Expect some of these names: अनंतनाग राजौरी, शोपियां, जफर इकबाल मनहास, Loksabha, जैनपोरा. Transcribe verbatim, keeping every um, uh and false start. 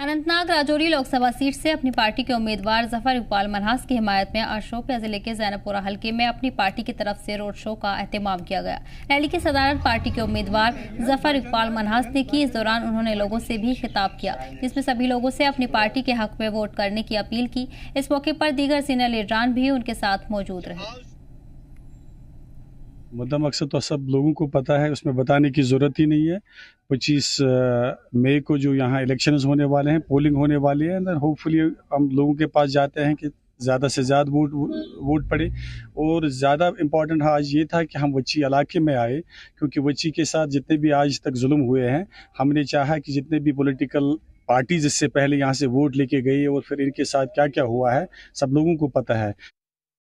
अनंतनाग राजौरी Lok Sabha seat से अपनी party के उम्मीदवार जफर इकबाल मनहास की हिमायत में आज शोपियां जिले के जैनपोरा हलके में अपनी पार्टी की तरफ से रोड शो का अहतमाम किया गया। रैली की सदारत पार्टी के उम्मीदवार जफर इकबाल मनहास ने की। इस दौरान उन्होंने लोगों से भी खिताब किया, जिसमें सभी लोगों से अपनी पार्टी के हक में वोट करने की अपील की। इस मौके पर दीगर सीनियर लीडरान भी उनके साथ मौजूद रहे। मुद्दा मकसद तो सब लोगों को पता है, उसमें बताने की ज़रूरत ही नहीं है। पच्चीस मई को जो यहाँ इलेक्शंस होने वाले हैं, पोलिंग होने वाली है, एंड होपफुली हम लोगों के पास जाते हैं कि ज़्यादा से ज़्यादा वोट वोट पड़े। और ज़्यादा इम्पॉर्टेंट आज ये था कि हम वच्ची इलाके में आए, क्योंकि वच्ची के साथ जितने भी आज तक जुल्म हुए हैं, हमने चाहा कि जितने भी पोलिटिकल पार्टीज इससे पहले यहाँ से वोट लेके गई और फिर इनके साथ क्या क्या हुआ है सब लोगों को पता है।